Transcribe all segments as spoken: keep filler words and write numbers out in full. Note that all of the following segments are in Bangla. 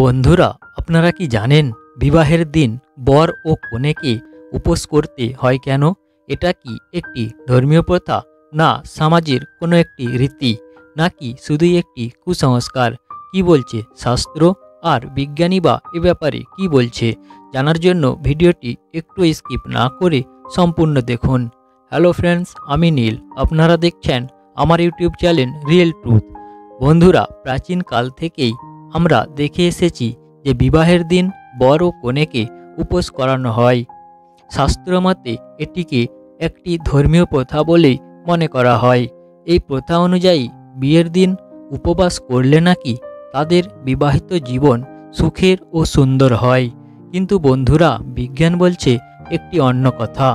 বন্ধুরা, আপনারা কি জানেন বিবাহের দিন বর ও কনেকে উপোস করতে হয় কেন? এটা কি একটি ধর্মীয় প্রথা, না সমাজের কোনো একটি রীতি, নাকি শুধুই একটি কুসংস্কার? কি বলছে শাস্ত্র আর বিজ্ঞানী বা এ ব্যাপারে কি বলছে? জানার জন্য ভিডিওটি একটু স্কিপ না করে সম্পূর্ণ দেখুন। হ্যালো ফ্রেন্ডস, আমি নীল। আপনারা দেখছেন আমার ইউটিউব চ্যানেল রিয়েল ট্রুথ। বন্ধুরা, প্রাচীনকাল থেকেই আমরা দেখে এসেছি যে বিবাহের দিন বর ও কনেকে উপোস করানো হয়। শাস্ত্রমতে এটিকে একটি ধর্মীয় প্রথা বলেই মনে করা হয়। এই প্রথা অনুযায়ী বিয়ের দিন উপবাস করলে নাকি তাদের বিবাহিত জীবন সুখের ও সুন্দর হয়। কিন্তু বন্ধুরা, বিজ্ঞান বলছে একটি অন্য কথা।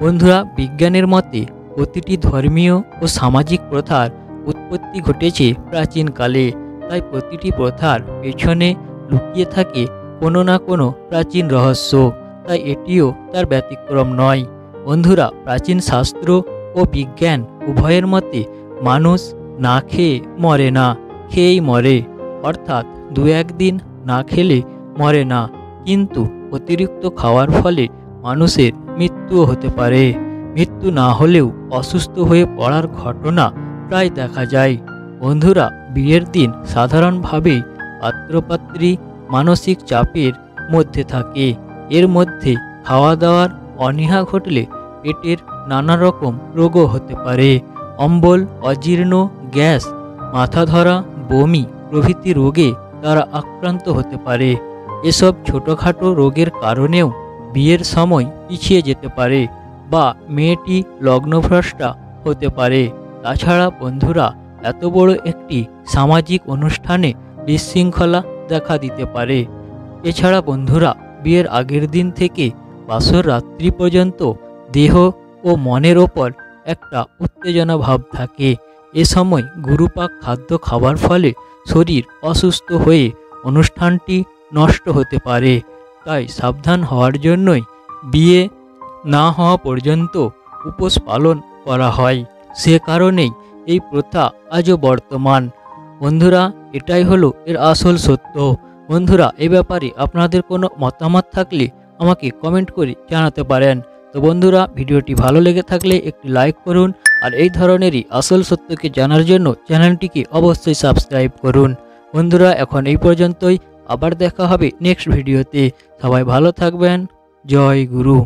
বন্ধুরা, বিজ্ঞানের মতে প্রতিটি ধর্মীয় ও সামাজিক প্রথার উৎপত্তি ঘটেছে প্রাচীনকালে। তাই প্রতিটি প্রথার পেছনে লুকিয়ে থাকে কোনো না কোনো প্রাচীন রহস্য। তাই এটিও তার ব্যতিক্রম নয়। বন্ধুরা, প্রাচীন শাস্ত্র ও বিজ্ঞান উভয়ের মতে মানুষ না খেয়ে মরে না, খেয়েই মরে। অর্থাৎ দু একদিন না খেলে মরে না, কিন্তু অতিরিক্ত খাওয়ার ফলে মানুষের মৃত্যুও হতে পারে। মৃত্যু না হলেও অসুস্থ হয়ে পড়ার ঘটনা প্রায় দেখা যায়। বন্ধুরা, বিয়ের দিন সাধারণভাবেই পাত্রপাত্রী মানসিক চাপের মধ্যে থাকে। এর মধ্যে খাওয়া দাওয়ার অনীহা ঘটলে পেটের নানা রকম রোগও হতে পারে। অম্বল, অজীর্ণ, গ্যাস, মাথা ধরা, বমি প্রভৃতি রোগে তারা আক্রান্ত হতে পারে। এসব ছোটোখাটো রোগের কারণেও বিয়ের সময় পিছিয়ে যেতে পারে বা মেয়েটি লগ্নভ্রষ্টা হতে পারে। তাছাড়া বন্ধুরা, এত বড় একটি সামাজিক অনুষ্ঠানে বিশৃঙ্খলা দেখা দিতে পারে। এছাড়া বন্ধুরা, বিয়ের আগের দিন থেকে বাসর রাত্রি পর্যন্ত দেহ ও মনের ওপর একটা উত্তেজনা ভাব থাকে। এ সময় গুরুপাক খাদ্য খাওয়ার ফলে শরীর অসুস্থ হয়ে অনুষ্ঠানটি নষ্ট হতে পারে। তাই সাবধান হওয়ার জন্যই বিয়ে না হওয়া পর্যন্ত উপোস পালন করা হয়। সে কারণেই এই প্রথা আজও বর্তমান। বন্ধুরা, এটাই হলো এর আসল সত্য। বন্ধুরা, এ ব্যাপারে আপনাদের কোনো মতামত থাকলে আমাকে কমেন্ট করে জানাতে পারেন। তো বন্ধুরা, ভিডিওটি ভালো লেগে থাকলে একটি লাইক করুন, আর এই ধরনেরই আসল সত্যকে জানার জন্য চ্যানেলটিকে অবশ্যই সাবস্ক্রাইব করুন। বন্ধুরা, এখন এই পর্যন্তই। আবার দেখা হবে নেক্সট ভিডিওতে। সবাই ভালো থাকবেন। জয় গুরু।